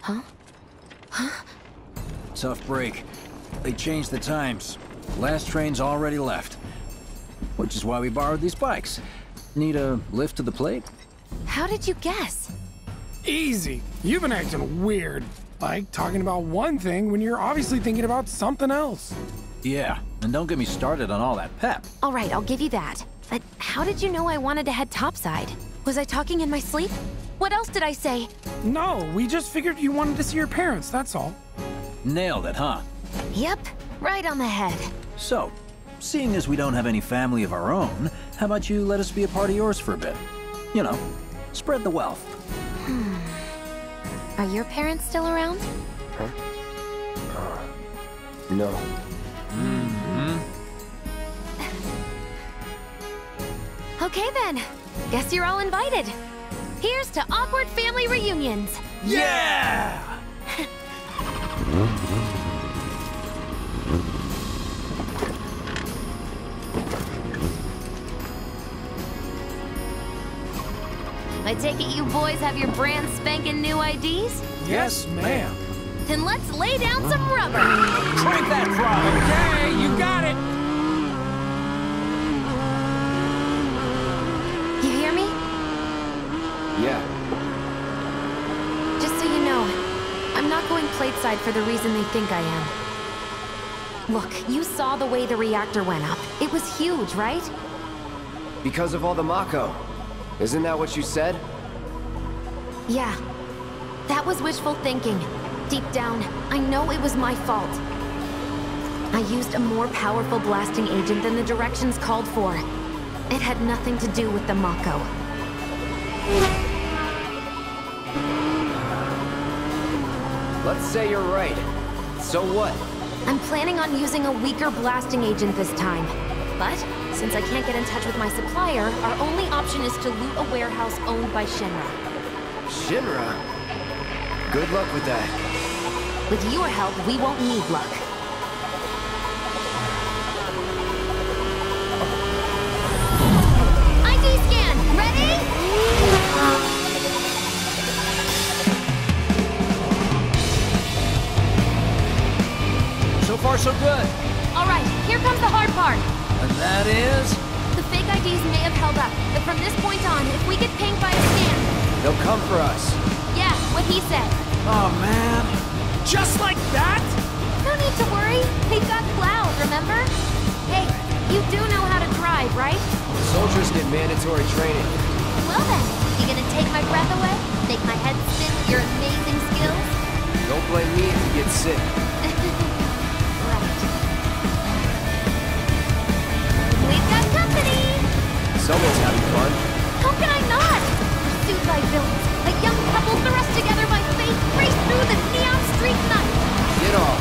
Huh? Huh? Tough break. They changed the times. Last train's already left. Which is why we borrowed these bikes. Need a lift to the plate? How did you guess? Easy. You've been acting weird. Like talking about one thing when you're obviously thinking about something else. Yeah, and don't get me started on all that pep. All right, I'll give you that. But how did you know I wanted to head topside? Was I talking in my sleep? What else did I say? No, we just figured you wanted to see your parents, that's all. Nailed it, huh? Yep, right on the head. So, seeing as we don't have any family of our own, how about you let us be a part of yours for a bit? You know, spread the wealth. Are your parents still around? Huh? No. Mm-hmm. Okay then. Guess you're all invited. Here's to awkward family reunions. Yeah! I take it you boys have your brand spanking new IDs? Yes, ma'am. Then let's lay down some rubber. Crank that throttle. Okay, you got it. You hear me? Yeah. Just so you know, I'm not going plateside for the reason they think I am. Look, you saw the way the reactor went up. It was huge, right? Because of all the Mako. Isn't that what you said? Yeah. That was wishful thinking. Deep down, I know it was my fault. I used a more powerful blasting agent than the directions called for. It had nothing to do with the Mako. Let's say you're right. So what? I'm planning on using a weaker blasting agent this time. But, since I can't get in touch with my supplier, our only option is to loot a warehouse owned by Shinra. Shinra? Good luck with that. With your help, we won't need luck. ID scan, ready? So far, so good. All right, here comes the hard part. And that is? The fake IDs may have held up, but from this point on, if we get pinged by a scan... They'll come for us. Yeah, what he said. Oh, man. Just like that? No need to worry. They've got Cloud, remember? Hey, you do know how to drive, right? Soldiers get mandatory training. Well then, you gonna take my breath away? Make my head spin with your amazing skills? Don't blame me if you get sick. Someone's having fun. How can I not? Pursued by villains, a young couple thrust together by fate, raced through the neon street night. Get off.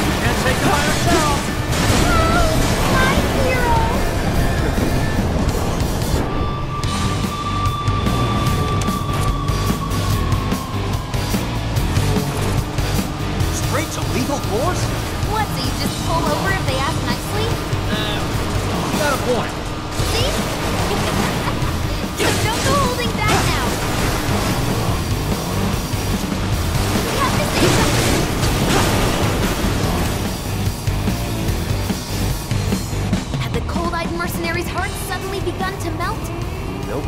You can't take them by yourself. Oh, my hero. Straight to legal force? What, so you just pull over if they ask nicely? You got a point. See? Don't go holding back now. We have to say something. Have the cold-eyed mercenaries' hearts suddenly begun to melt? Nope.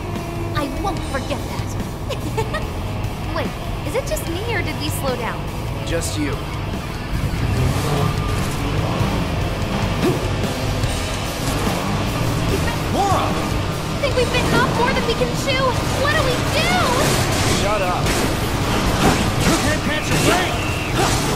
I won't forget that. Wait, is it just me or did we slow down? Just you. I think we've bitten off more than we can chew! What do we do? Shut up. Your grandpants are great! That's her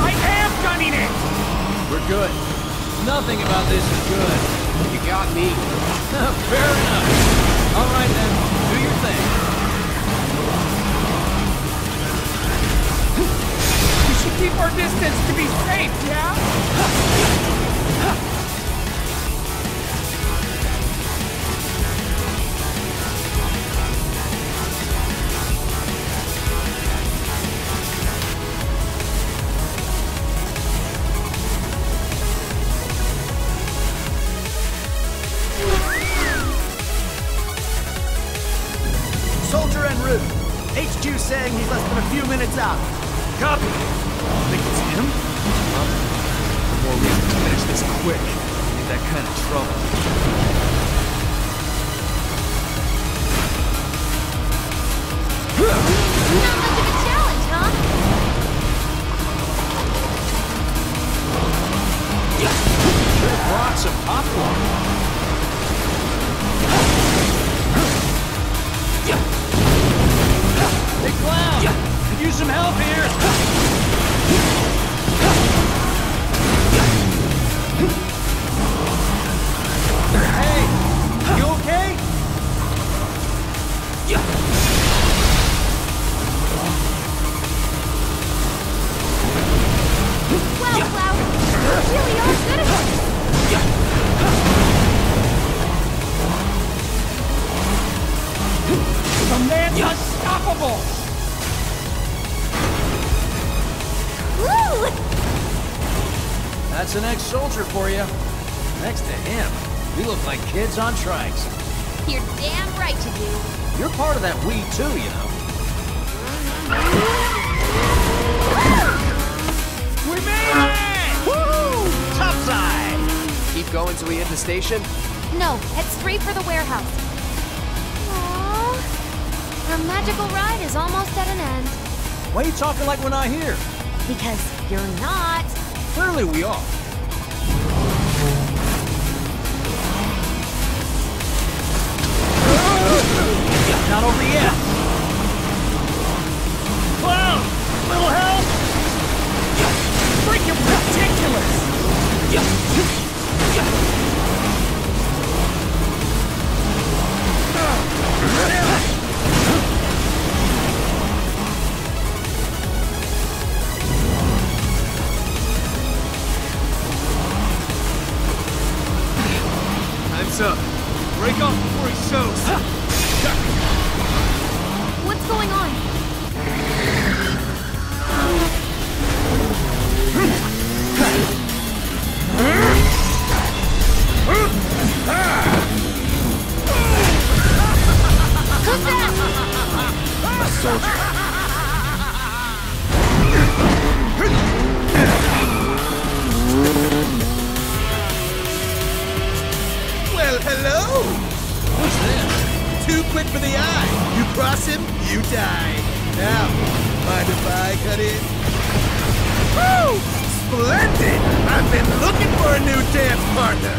I am gunning it! We're good. Nothing about this is good. You got me. Fair enough. All right then, do your thing. We should keep our distance to be safe, yeah? HQ saying he's less than a few minutes out. Copy. I think it's him? More reason to finish this quick. In that kind of trouble. Not much of a challenge, huh? Sure brought some popcorn. Hey, Cloud! Could use some help here! Hey! You okay? Wow, Cloud! You really are good at this! The man's unstoppable! Woo! That's an ex-soldier for you. Next to him, we look like kids on trikes. You're damn right you do. You're part of that we too, you know. Woo! We made it! Woo! Topside! Keep going till we hit the station? No, head straight for the warehouse. Aww. Our magical ride is almost at an end. Why are you talking like we're not here? Because you're not. Clearly we are. Not over yet. Cloud! Little help? Freaking ridiculous! Damn it! Up. Break off before he shows. What's going on? Who's that? A soldier. Well, hello! What's this? Too quick for the eye! You cross him, you die! Now, mind if I cut in? Woo! Splendid! I've been looking for a new dance partner!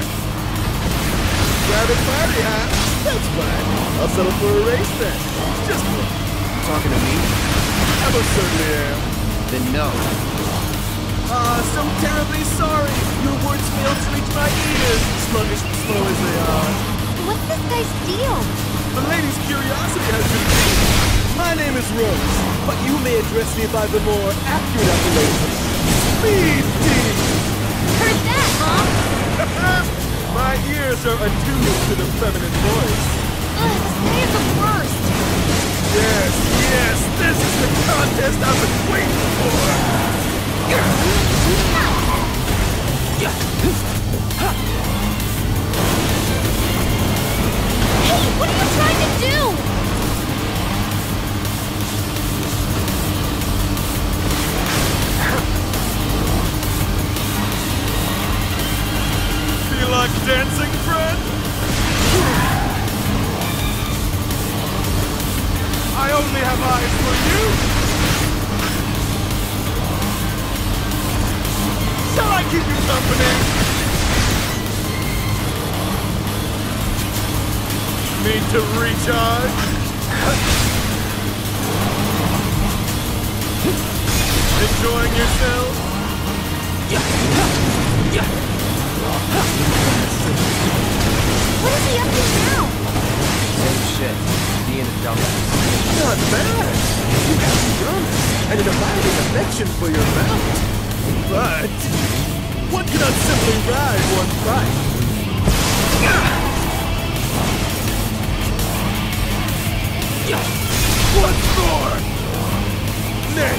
Private party, huh? That's fine. I'll settle for a race then. Just look. Talking to me? I most certainly am. Then no. So terribly sorry. Your words failed to reach my ears. Sluggish and slow as they are. What's this guy's deal? The lady's curiosity has been piqued. My name is Rose, but you may address me by the more accurate appellation. Speed Demon! Heard that, huh? My ears are attuned to the feminine voice. Ugh, this day is the worst. Yes, this is the contest I've been waiting for. Hey, what are you trying to do? You like dancing, friend? I only have eyes for you. Shall I keep you company? Need to recharge? Enjoying yourself? What is he up to now? Same shit. Being a dumbass. Not bad! You got some and an abiding affection for your mouth. But one cannot simply ride one's bike. Once more! Nay,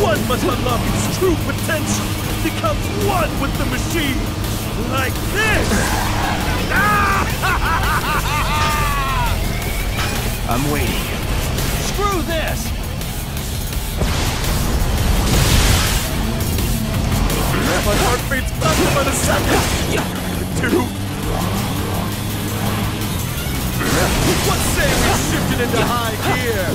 one must unlock its true potential, become one with the machine, like this! I'm waiting. Screw this! My heart beats faster by the second! Two! What say we shifted into high gear?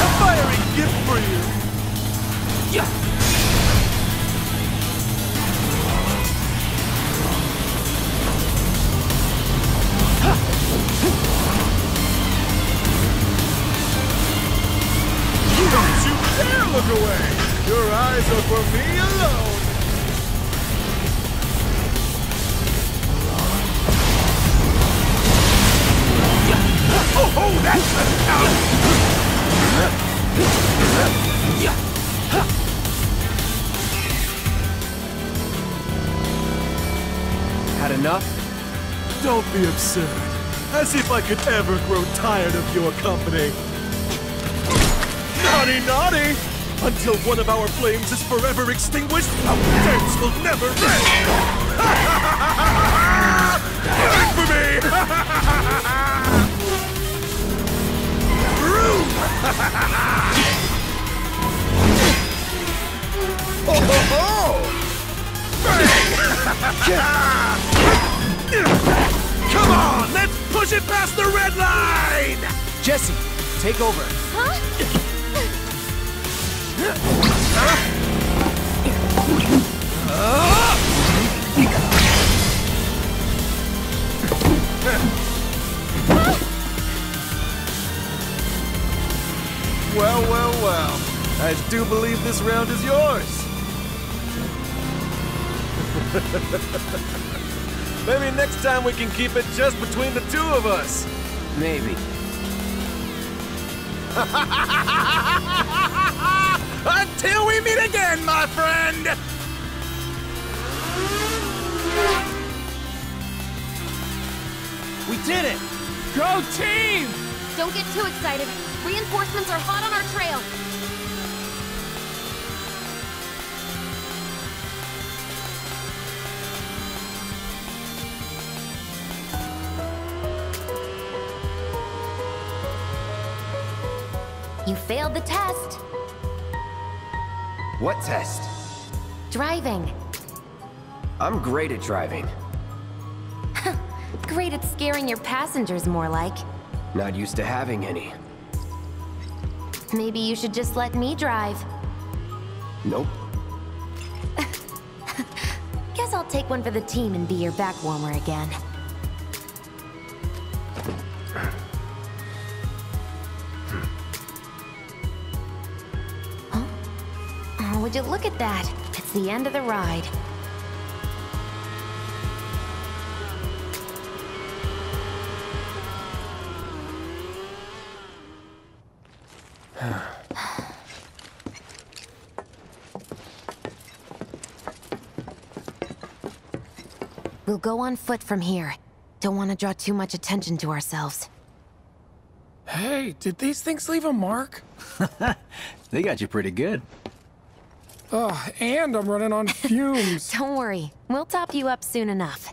A fiery gift for you! Don't you dare look away! Your eyes are for me alone! Oh, that's a count! Had enough? Don't be absurd. As if I could ever grow tired of your company. Naughty, naughty! Until one of our flames is forever extinguished, our dance will never end! Wait for me! Room! Oh ho ho! Come on, let's push it past the red line! Jessie, take over. Huh? Well, well, well. I do believe this round is yours. Maybe next time we can keep it just between the two of us. Maybe. Until we meet again, my friend! We did it! Go team! Don't get too excited. Reinforcements are hot on our trail. You failed the test. What test? Driving. I'm great at driving. Great at scaring your passengers, more like. Not used to having any. Maybe you should just let me drive. Nope. Guess I'll take one for the team and be your back warmer again. Would you look at that? It's the end of the ride. We'll go on foot from here. Don't want to draw too much attention to ourselves. Hey, did these things leave a mark? They got you pretty good. And I'm running on fumes. Don't worry. We'll top you up soon enough.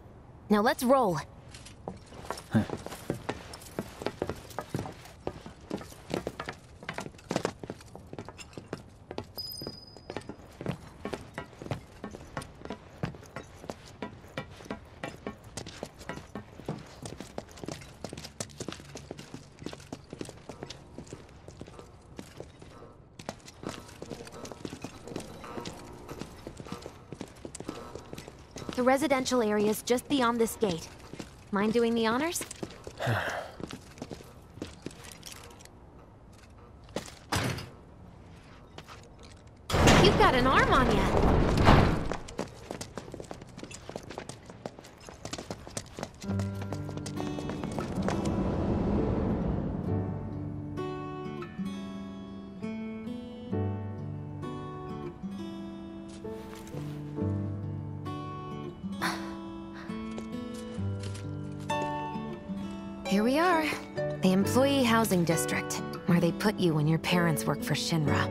Now let's roll. Huh. The residential area is just beyond this gate. Mind doing the honors? You've got an arm on you. Housing district, where they put you when your parents work for Shinra.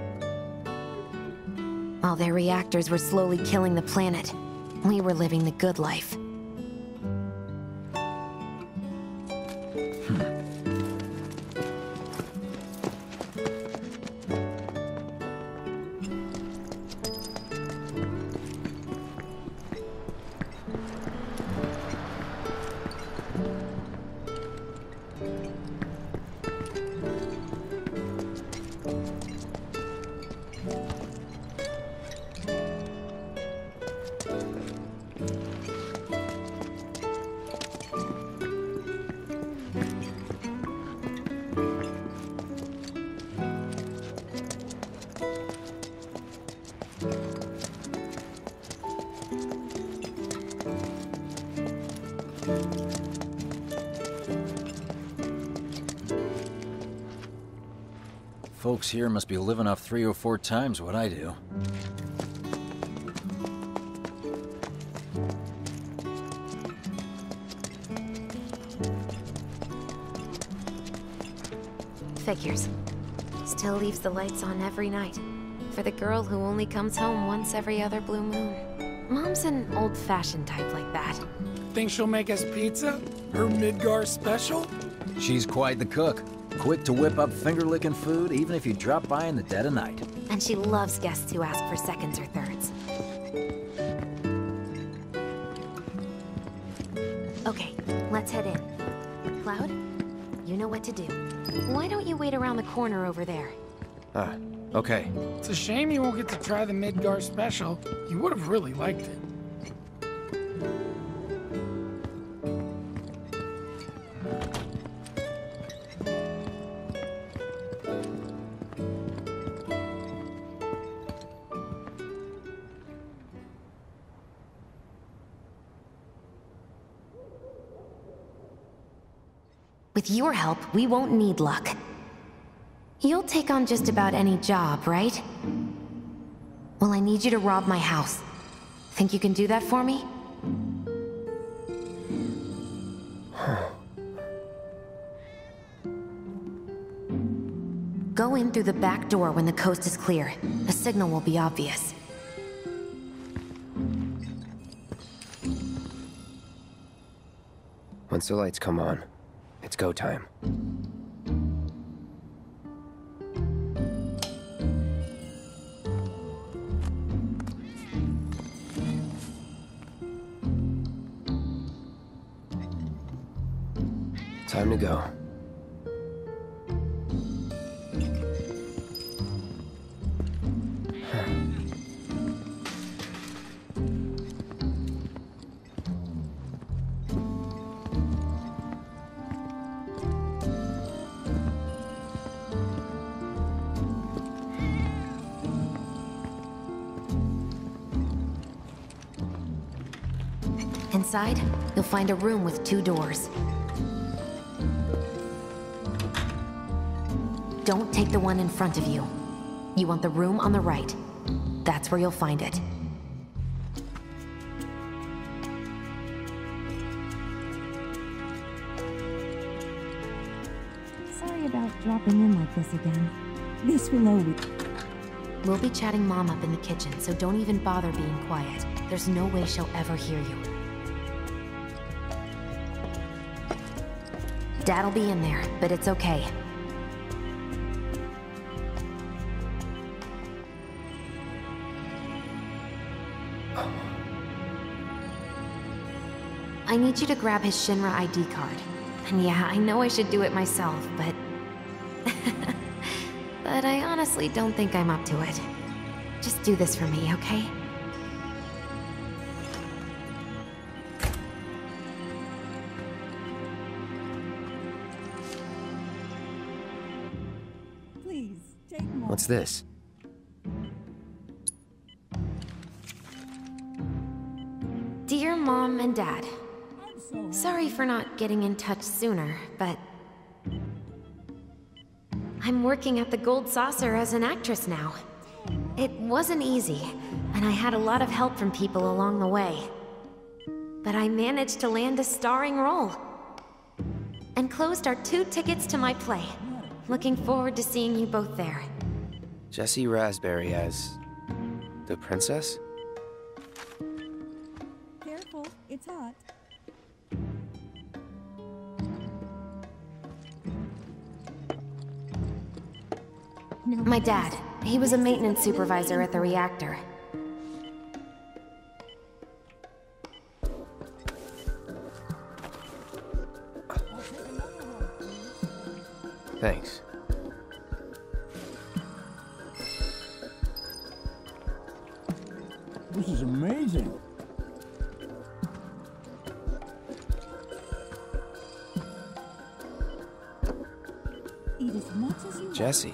While their reactors were slowly killing the planet, we were living the good life. Folks here must be living off 3 or 4 times what I do. Figures. Still leaves the lights on every night. For the girl who only comes home once every other blue moon. Mom's an old-fashioned type like that. Think she'll make us pizza? Her Midgar special? She's quite the cook. Quick to whip up finger-licking food, even if you drop by in the dead of night. And she loves guests who ask for seconds or thirds. Okay, let's head in. Cloud, you know what to do. Why don't you wait around the corner over there? Okay. It's a shame you won't get to try the Midgar special. You would have really liked it. With your help, we won't need luck. You'll take on just about any job, right? Well, I need you to rob my house. Think you can do that for me? Go in through the back door when the coast is clear. The signal will be obvious. Once the lights come on, it's go time. Time to go. Inside, you'll find a room with 2 doors. Don't take the one in front of you. You want the room on the right. That's where you'll find it. Sorry about dropping in like this again. This will always... We'll be chatting Mom up in the kitchen, so don't even bother being quiet. There's no way she'll ever hear you. Dad'll be in there, but it's okay. I need you to grab his Shinra ID card. And yeah, I know I should do it myself, but... but I honestly don't think I'm up to it. Just do this for me, okay? Please, take more. What's this? Mom and Dad. Sorry for not getting in touch sooner, but... I'm working at the Gold Saucer as an actress now. It wasn't easy, and I had a lot of help from people along the way. But I managed to land a starring role. And closed our 2 tickets to my play. Looking forward to seeing you both there. Jessie Raspberry as... the princess? Careful, it's hot. My dad. He was a maintenance supervisor at the reactor. Thanks. This is amazing. Eat as much as you want. Jessie.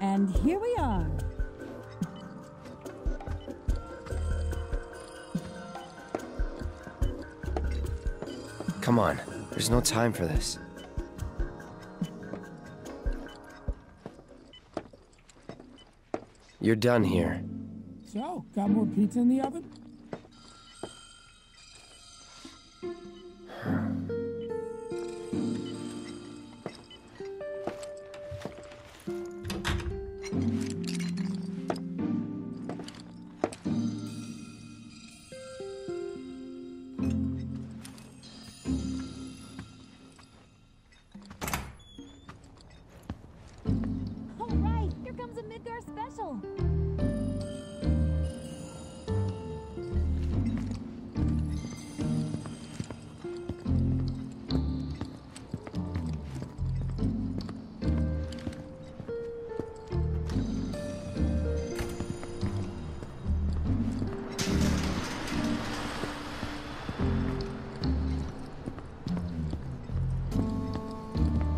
And here we are. Come on, there's no time for this. You're done here. So, got more pizza in the oven?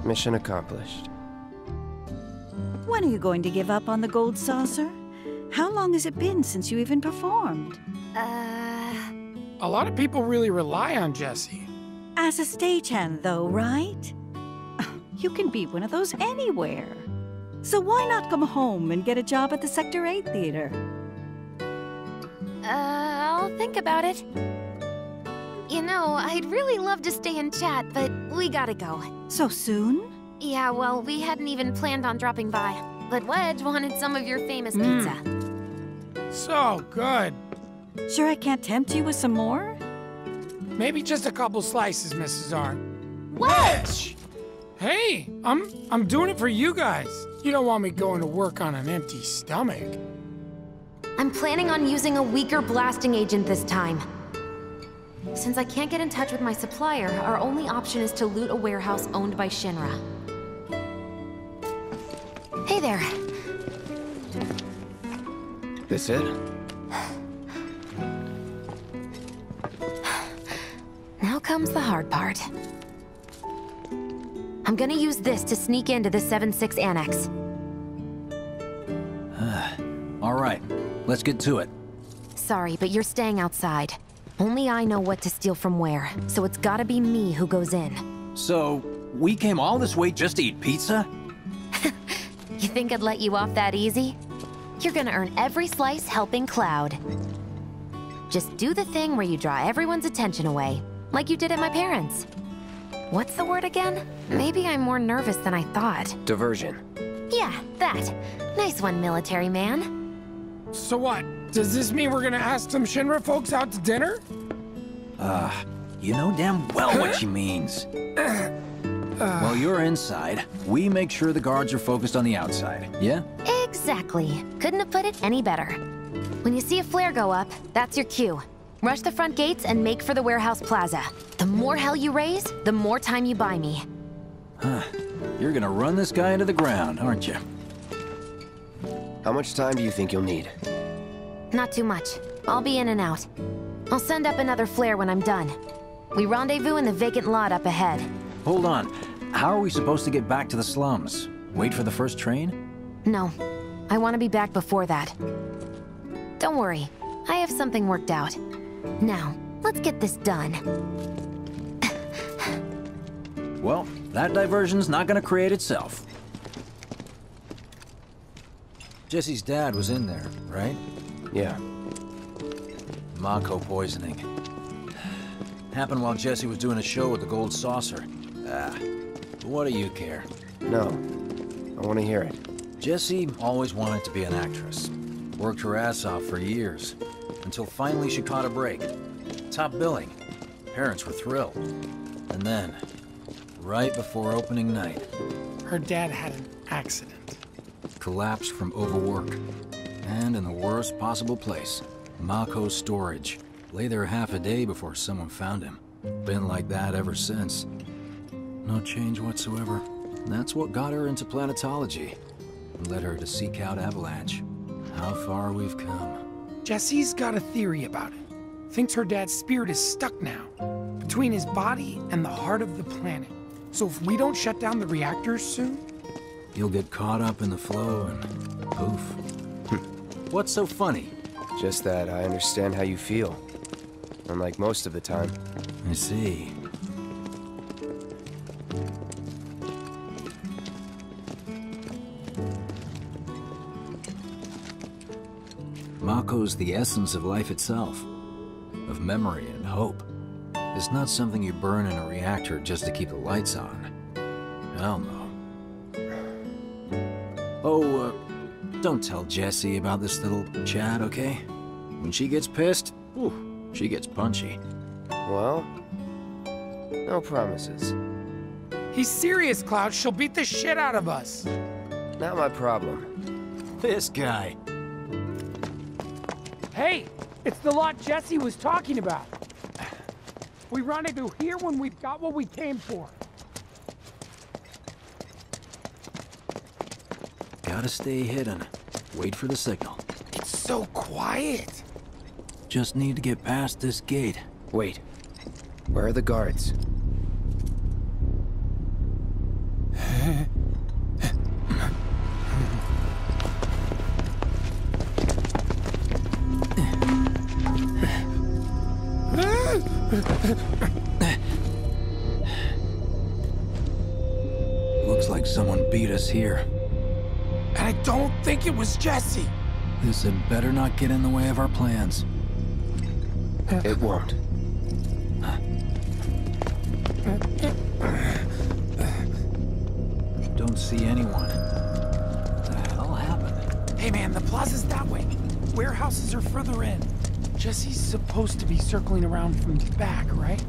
Mission accomplished. When are you going to give up on the Gold Saucer? How long has it been since you even performed? A lot of people really rely on Jessie. As a stagehand, though, right? You can be one of those anywhere. So why not come home and get a job at the Sector 8 Theater? I'll think about it. You know, I'd really love to stay and chat, but we gotta go. So soon? Yeah, well, we hadn't even planned on dropping by. But Wedge wanted some of your famous pizza. So good. Sure I can't tempt you with some more? Maybe just a couple slices, Mrs. R. Wedge! Hey, I'm doing it for you guys. You don't want me going to work on an empty stomach. I'm planning on using a weaker blasting agent this time. Since I can't get in touch with my supplier, our only option is to loot a warehouse owned by Shinra. Hey there. This it? Now comes the hard part. I'm gonna use this to sneak into the 7-6 annex. All right, let's get to it. Sorry, but you're staying outside. Only I know what to steal from where, so it's gotta be me who goes in. So, we came all this way just to eat pizza? You think I'd let you off that easy? You're gonna earn every slice helping Cloud. Just do the thing where you draw everyone's attention away, like you did at my parents'. What's the word again? Maybe I'm more nervous than I thought. Diversion. Yeah, that. Nice one, military man. So what? Does this mean we're gonna ask some Shinra folks out to dinner? You know damn well what she means. While you're inside, we make sure the guards are focused on the outside, yeah? Exactly. Couldn't have put it any better. When you see a flare go up, that's your cue. Rush the front gates and make for the warehouse plaza. The more hell you raise, the more time you buy me. You're gonna run this guy into the ground, aren't you? How much time do you think you'll need? Not too much. I'll be in and out. I'll send up another flare when I'm done. We rendezvous in the vacant lot up ahead. Hold on. How are we supposed to get back to the slums? Wait for the first train? No. I want to be back before that. Don't worry. I have something worked out. Now, let's get this done. Well, that diversion's not gonna create itself. Jessie's dad was in there, right? Yeah. Mako poisoning. Happened while Jessie was doing a show at the Gold Saucer. Ah, what do you care? No, I want to hear it. Jessie always wanted to be an actress. Worked her ass off for years, until finally she caught a break. Top billing. Parents were thrilled. And then, right before opening night... her dad had an accident. Collapsed from overwork. And in the worst possible place, Mako's storage. Lay there half a day before someone found him. Been like that ever since. No change whatsoever. That's what got her into planetology. And led her to seek out Avalanche. How far we've come. Jessie's got a theory about it. Thinks her dad's spirit is stuck now. Between his body and the heart of the planet. So if we don't shut down the reactors soon... you'll get caught up in the flow and... poof. What's so funny? Just that I understand how you feel. Unlike most of the time. I see. Mako's the essence of life itself. Of memory and hope. It's not something you burn in a reactor just to keep the lights on. Hell no. Oh, don't tell Jessie about this little chat, okay? When she gets pissed, whew, she gets punchy. Well, no promises. He's serious, Cloud. She'll beat the shit out of us. Not my problem. This guy. Hey, it's the lot Jessie was talking about. We rendezvous here when we've got what we came for. Gotta stay hidden. Wait for the signal. It's so quiet. Just need to get past this gate. Wait. Where are the guards? Looks like someone beat us here. And I don't think it was Jessie. This had better not get in the way of our plans. It won't. Don't see anyone. What the hell happened? Hey man, the plaza's that way. Warehouses are further in. Jessie's supposed to be circling around from the back, right?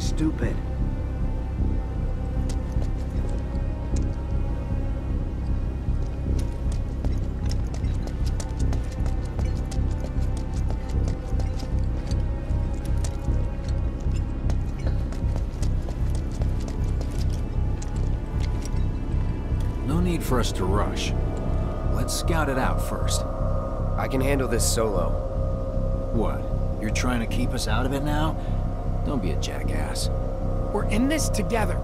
Stupid. No need for us to rush. Let's scout it out first. I can handle this solo. What? You're trying to keep us out of it now? Don't be a jackass. We're in this together.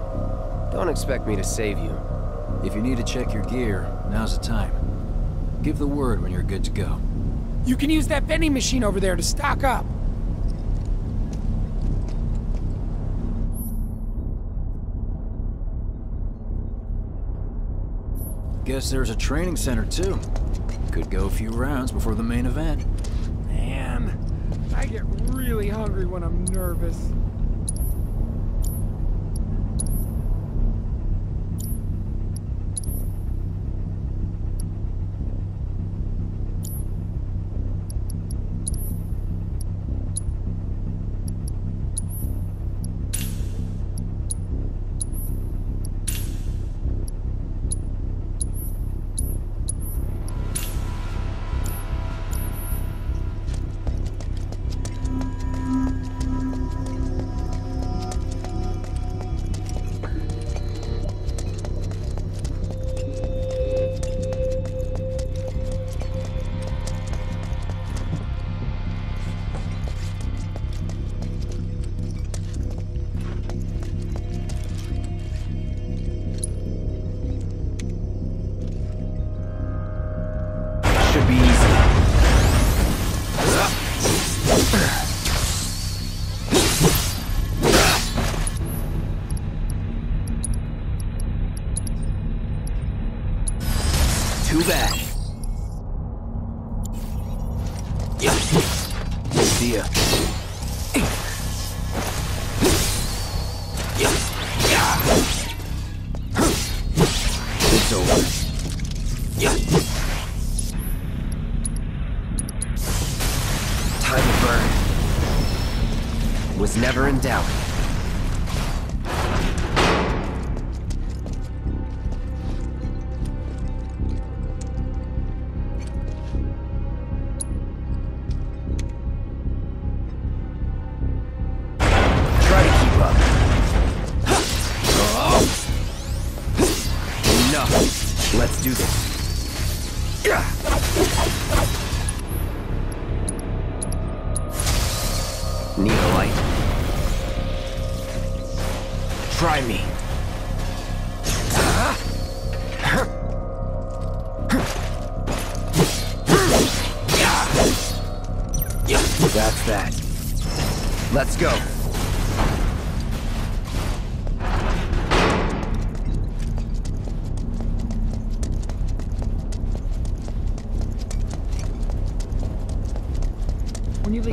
Don't expect me to save you. If you need to check your gear, now's the time. Give the word when you're good to go. You can use that vending machine over there to stock up. Guess there's a training center too. Could go a few rounds before the main event. Man, I get really hungry when I'm nervous. too bad. See ya. It's over. Time to burn. Was never in doubt.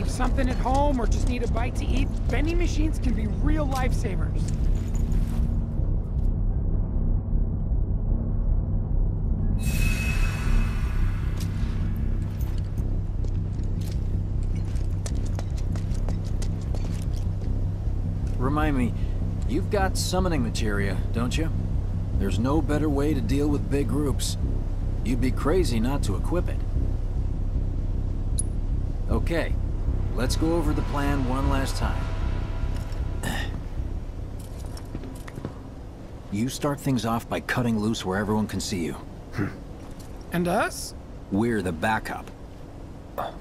Something at home or just need a bite to eat, vending machines can be real lifesavers. Remind me, you've got summoning materia, don't you? There's no better way to deal with big groups. You'd be crazy not to equip it. Okay. Let's go over the plan one last time. You start things off by cutting loose where everyone can see you. And us? We're the backup.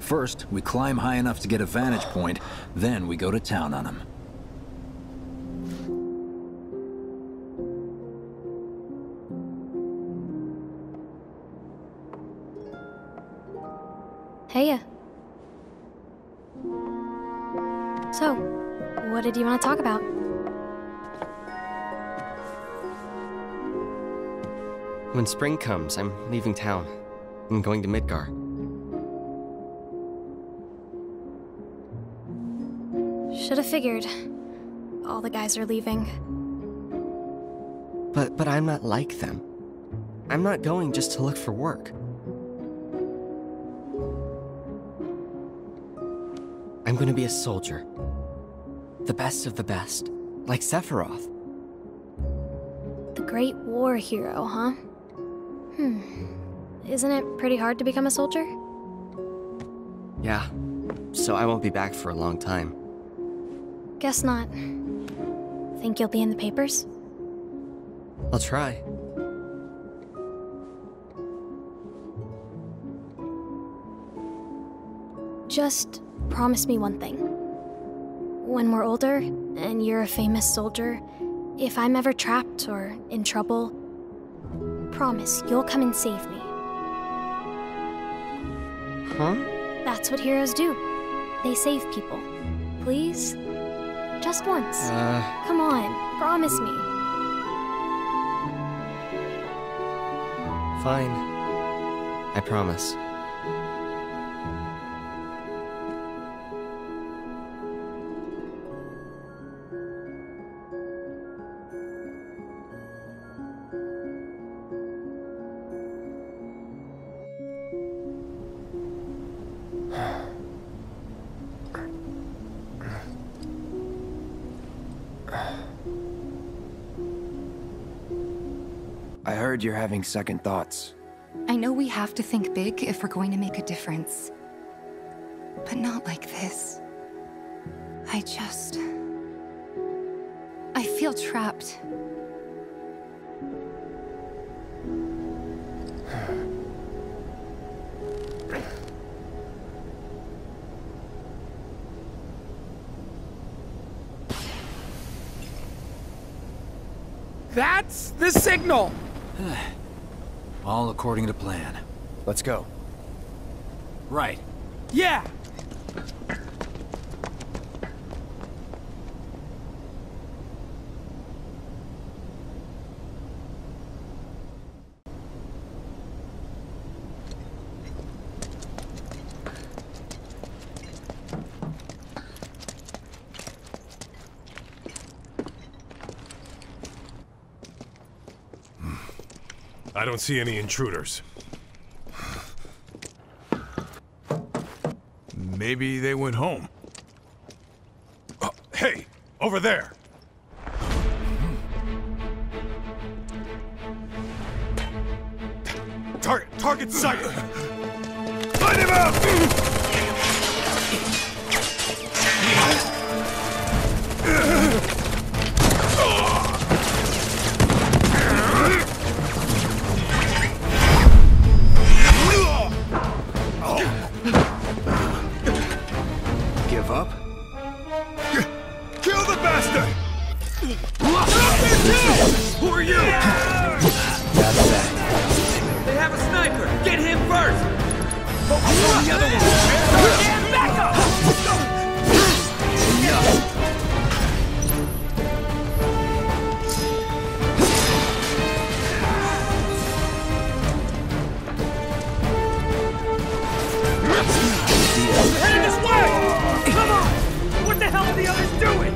First, we climb high enough to get a vantage point, then we go to town on them. Heya. So, what did you want to talk about? When spring comes, I'm leaving town. I'm going to Midgar. Should have figured. All the guys are leaving. But I'm not like them. I'm not going just to look for work. I'm gonna be a soldier. The best of the best. Like Sephiroth. The great war hero, huh? Isn't it pretty hard to become a soldier? Yeah. So I won't be back for a long time. Guess not. Think you'll be in the papers? I'll try. Just promise me one thing. When we're older, and you're a famous soldier, if I'm ever trapped or in trouble, promise you'll come and save me. Huh? That's what heroes do. They save people. Please? Just once. Come on, promise me. Fine. I promise. You're having second thoughts. I know we have to think big if we're going to make a difference. But not like this. I feel trapped. That's the signal! All according to plan. Let's go. Right. Yeah! I don't see any intruders. Maybe they went home. Oh, hey, over there! Target sight! Light him up! Give up? Kill the bastard! Who are you? That's that. Have a sniper! Get him first! Focus on the other one! Stand back up! We're headed this way! Come on! What the hell are the others doing?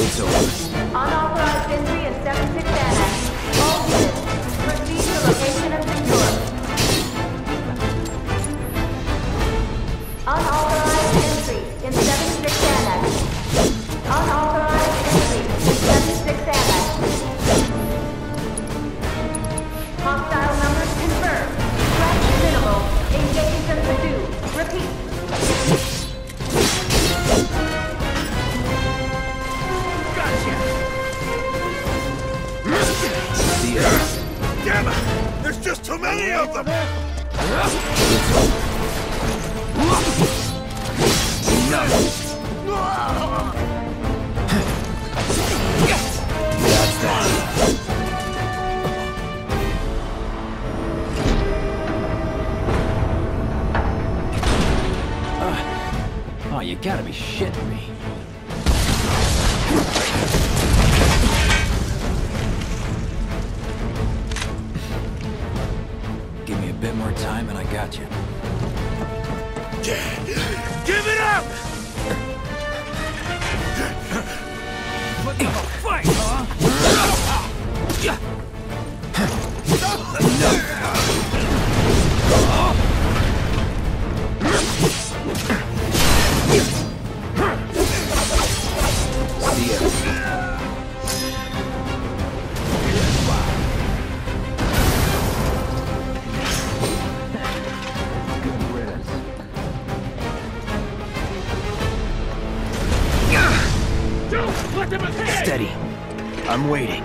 It's over. Unauthorized entry of 76 Annex. All units. Location of Midgar. Unauthorized entry in 76 Annex. Unauthorized entry in 76 Annex. Hostile numbers confirmed. Threat minimal. Engage and subdue. Repeat. Gotcha. See ya. Damn it! There's just too many of them! That's that. Oh, you gotta be shitting me. Bit more time and I got you. Give it up! What the fight, huh? No. See ya. Steady. I'm waiting.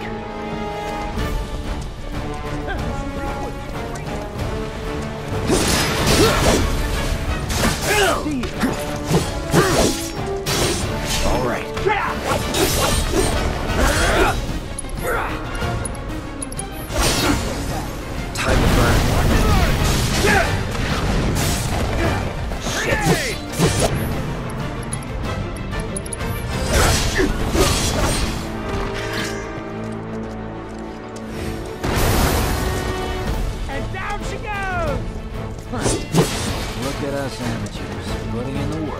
All right. Time to burn. Shit. Look at us amateurs, putting in the work.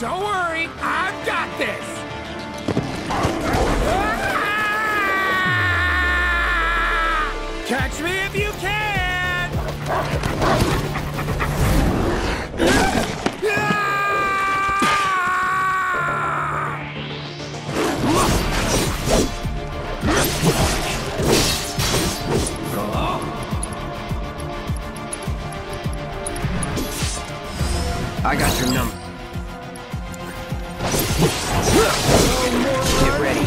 Don't worry, I've got this! Catch me if you can! I got your number. Get ready.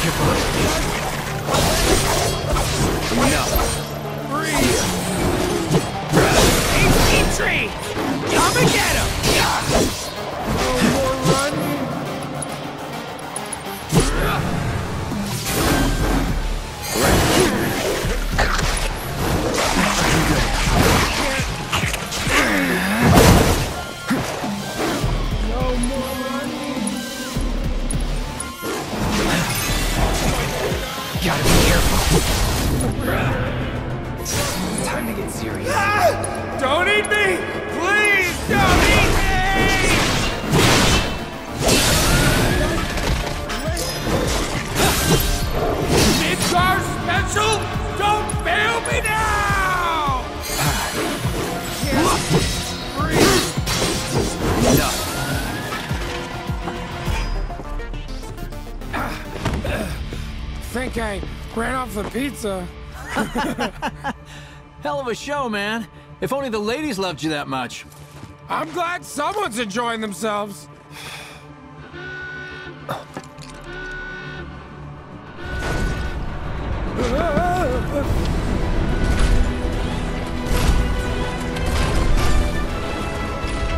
Give up. Enough. Freeze. Tree. Come and get him. No more running. Right. Gotta be careful. Time to get serious. Ah! Don't eat me! Please don't eat me! Midgar special? Don't fail me now! Breathe. Enough. I think I ran off the pizza. Hell of a show, man. If only the ladies loved you that much. I'm glad someone's enjoying themselves.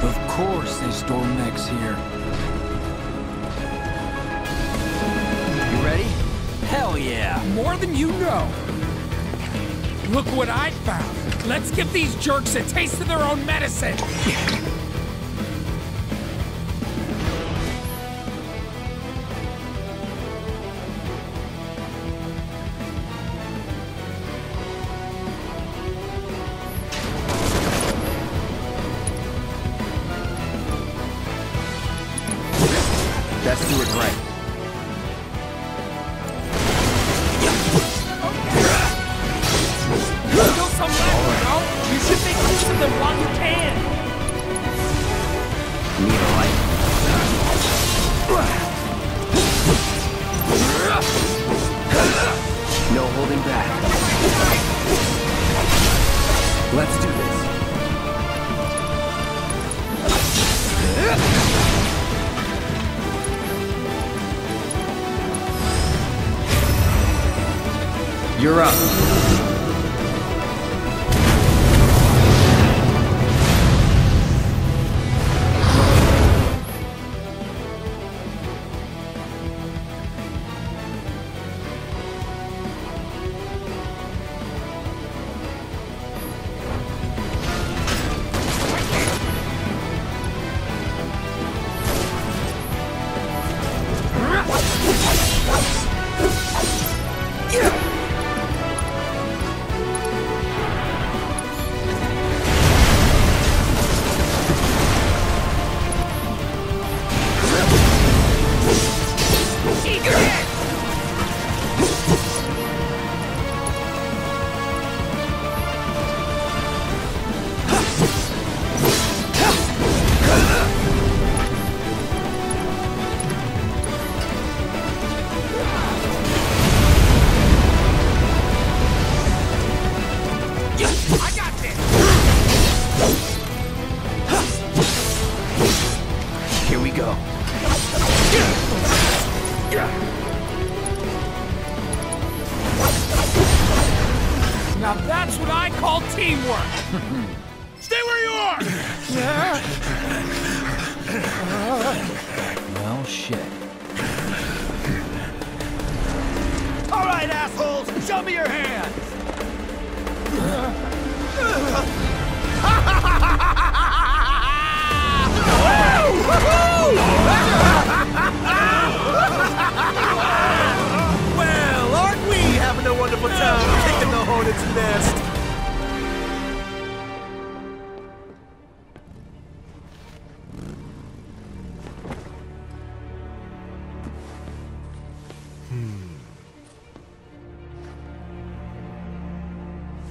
Of course they stole Meg's here. You ready? Hell yeah! More than you know! Look what I found! Let's give these jerks a taste of their own medicine! Let's do it right.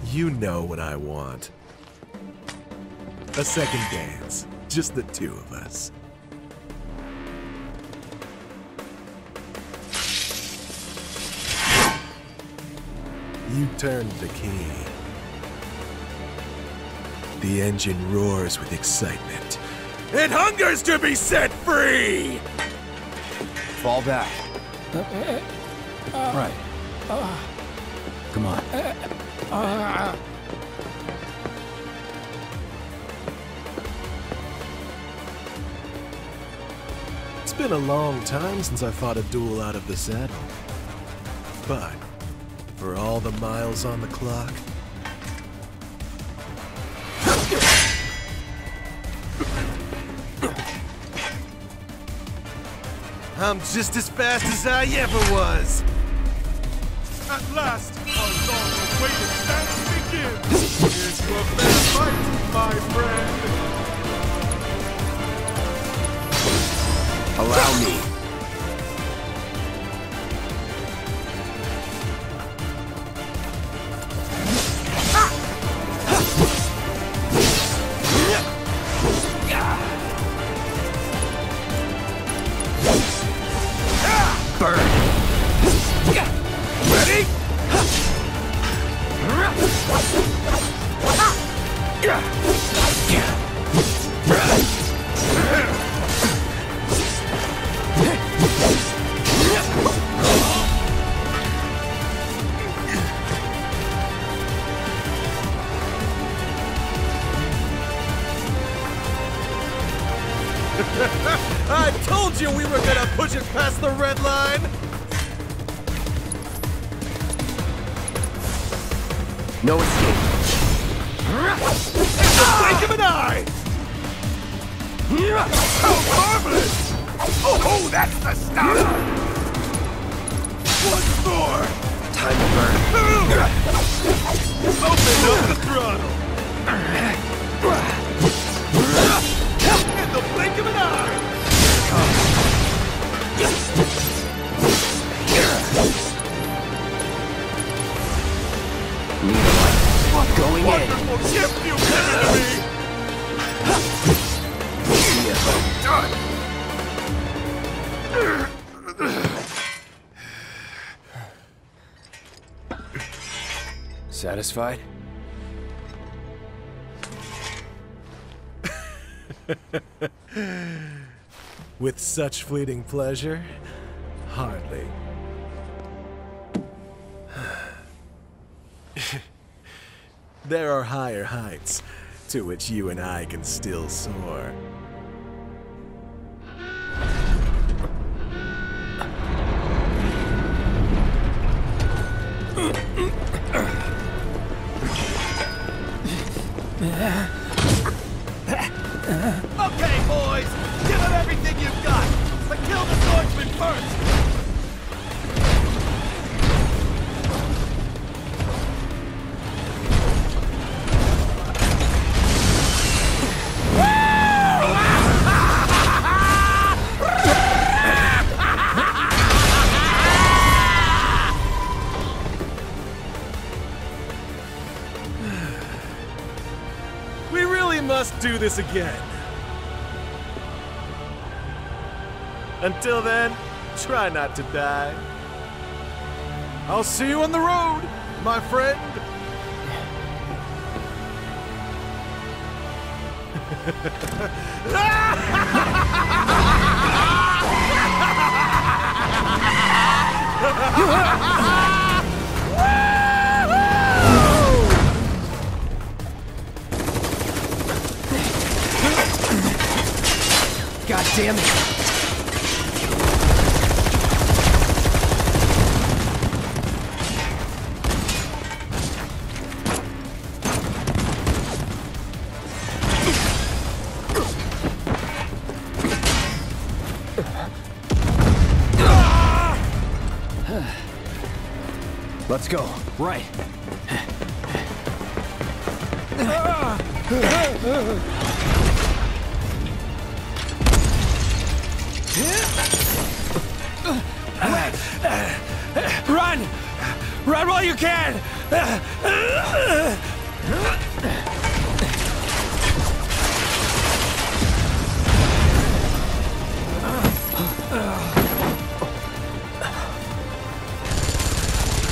You know what I want. A second dance. Just the two of us. You turned the key. The engine roars with excitement. It hungers to be set free! Fall back. Right. Come on. It's been a long time since I fought a duel out of the saddle. But for all the miles on the clock, I'm just as fast as I ever was. At last, our long-awaited dance begins! Here's to a fair fight, my friend! Allow me! I told you we were gonna push it past the red line! No escape. The blink of an eye! How marvelous! Oh, that's the stopper! What for? Time to burn. Open up the throttle! In the blink of an eye! Going wonderful in. Gift you given to me! Satisfied? With such fleeting pleasure? Hardly. There are higher heights, to which you and I can still soar. Okay, boys! Give them everything you've got! But kill the swordsman first! Do this again. Until then, try not to die. I'll see you on the road, my friend. God damn it! Let's go. Right. Run! Run while you can!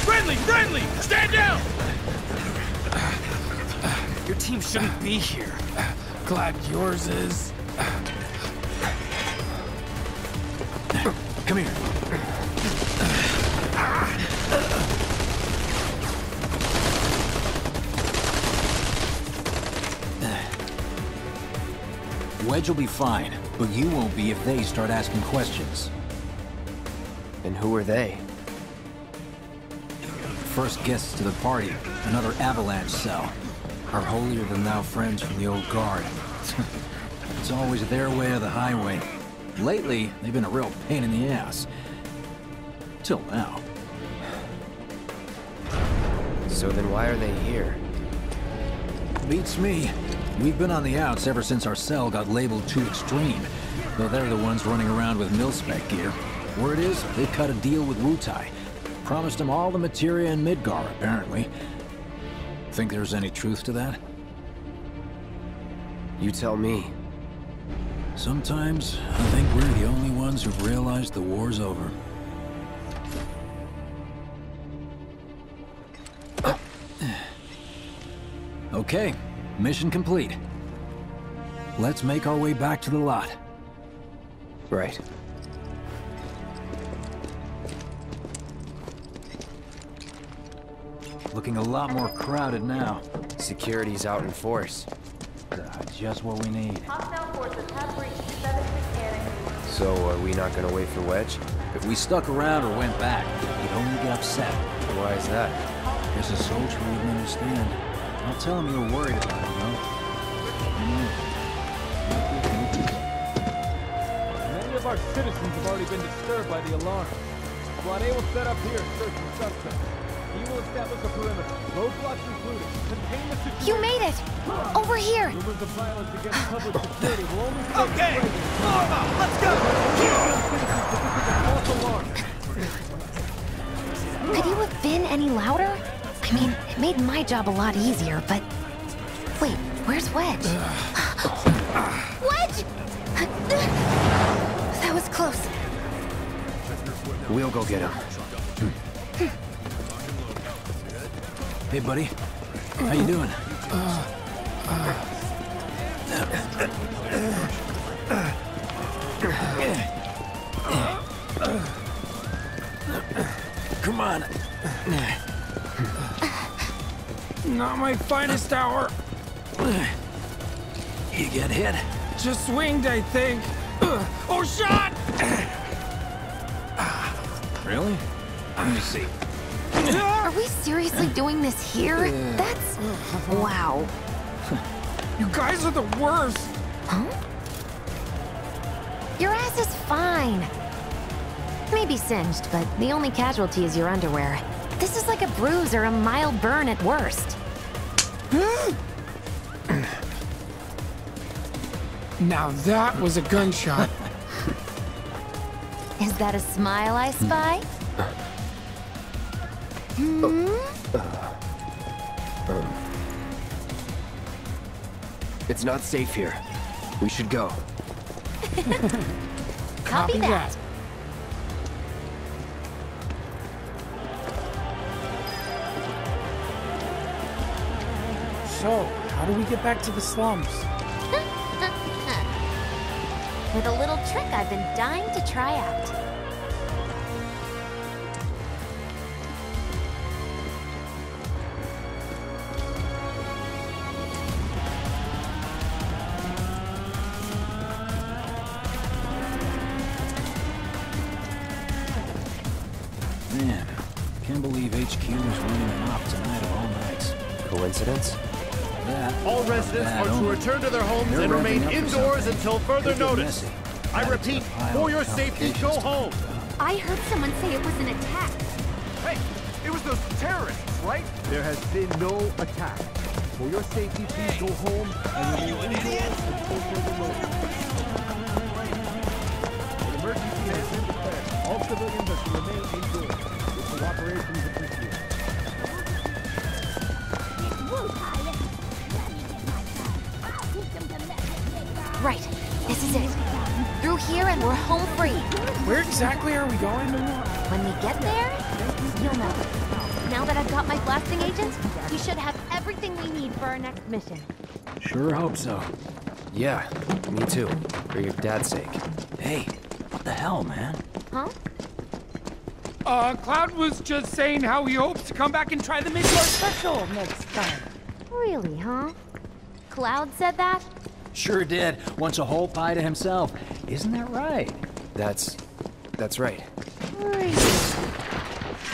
Friendly! Friendly! Stand down! Your team shouldn't be here. Glad yours is. Come here. Wedge will be fine, but you won't be if they start asking questions. And who are they? First guests to the party, another Avalanche cell. Our holier-than-thou friends from the old guard. It's always their way or the highway. Lately, they've been a real pain in the ass. Till now. So then why are they here? Beats me. We've been on the outs ever since our cell got labeled too extreme. Though they're the ones running around with mil-spec gear. Word is, they cut a deal with Wutai. Promised them all the materia in Midgar, apparently. Think there's any truth to that? You tell me. Sometimes, I think we're the only ones who've realized the war's over. Okay, mission complete. Let's make our way back to the lot. Right. Looking a lot more crowded now. Security's out in force. Just what we need. Hostile forces have reached 7 . So are we not gonna wait for Wedge? If we stuck around or went back, he'd only get upset. Why is that? There's a soldier who wouldn't understand. I'll tell him you're worried about him, you know? Many of our citizens have already been disturbed by the alarm. Guade will set up here and search for suspects. He will establish a perimeter, roadblocks included, contain the situation. You made it! Over here! Rumors of violence against public security will only... Okay! Form up! Let's go! Could you have been any louder? I mean, it made my job a lot easier, but... Wait, where's Wedge? Wedge! That was close. We'll go get him. Hey, buddy. How you doing? Come on. Not my finest hour. You get hit? Just swinged, I think. Oh, shot! Really? Let me see. Are we seriously doing this here? That's... wow. You guys are the worst! Huh? Your ass is fine. Maybe singed, but the only casualty is your underwear. This is like a bruise or a mild burn at worst. Now that was a gunshot. Is that a smile I spy? It's not safe here. We should go. Copy that. So, how do we get back to the slums? With a little trick I've been dying to try out. HQ was running an op tonight of all nights. Coincidence? Yeah. All residents are to return to their homes and remain indoors until further notice. I repeat, for your safety, go home. I heard someone say it was an attack. Hey, it was those terrorists, right? There has been no attack. For your safety, please go home and remain indoors until further notice. An emergency has been declared. All civilians are to remain indoors. This cooperation is appreciated. Right, this is it. Through here and we're home free. Where exactly are we going? When we get there, you'll know. Now that I've got my blasting agents, we should have everything we need for our next mission. Sure hope so. Yeah, me too. For your dad's sake. Hey, what the hell, man? Huh? Cloud was just saying how he hopes to come back and try the Midgar special next time. Really, huh? Cloud said that? Sure did. Wants a whole pie to himself. Isn't that right? That's right. Really?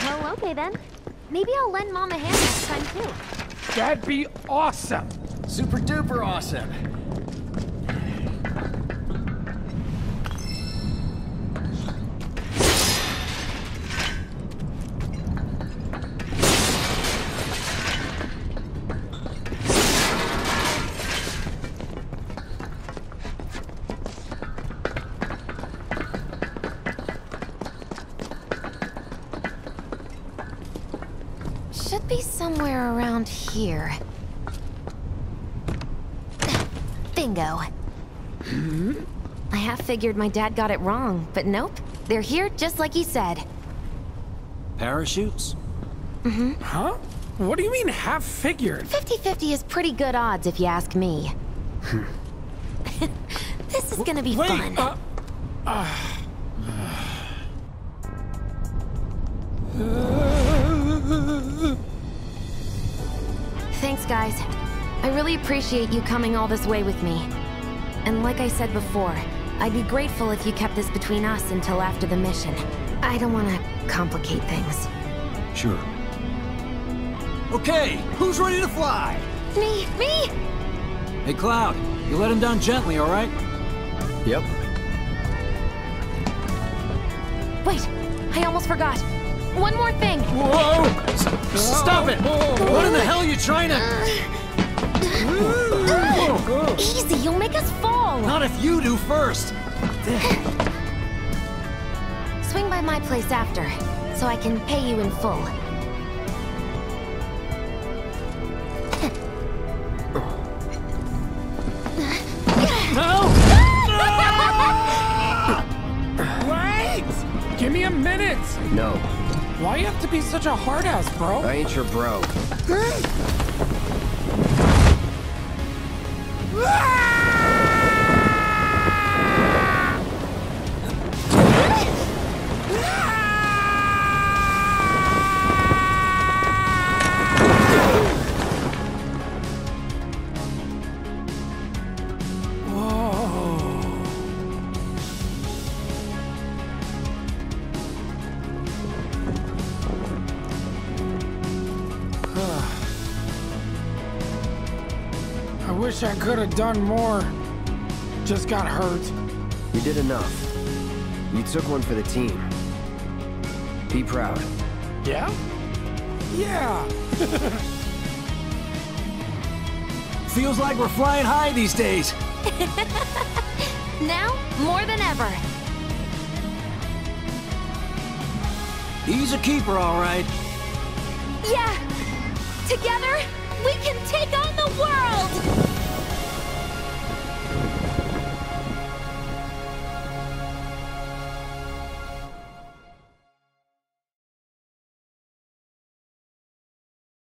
Well, okay then. Maybe I'll lend Mom a hand next time too. That'd be awesome! Super duper awesome! Should be somewhere around here. Bingo. Hmm? I half figured my dad got it wrong, but nope. They're here just like he said. Parachutes? Mm-hmm. Huh? What do you mean half figured? 50-50 is pretty good odds if you ask me. Hmm. This is gonna be fun. Thanks, guys. I really appreciate you coming all this way with me. And like I said before, I'd be grateful if you kept this between us until after the mission. I don't want to complicate things. Sure. Okay, who's ready to fly? Me! Hey, Cloud, you let him down gently, all right? Yep. Wait, I almost forgot. One more thing. Whoa! Stop it! What in the hell are you trying to... Easy, you'll make us fall! Not if you do first! Swing by my place after, so I can pay you in full. No! Wait! Give me a minute! No. Why you have to be such a hard-ass, bro? I ain't your bro. I could have done more. Just got hurt. You did enough. You took one for the team. Be proud. Yeah? Yeah! Feels like we're flying high these days. Now, more than ever. He's a keeper, all right. Yeah! Together, we can take off!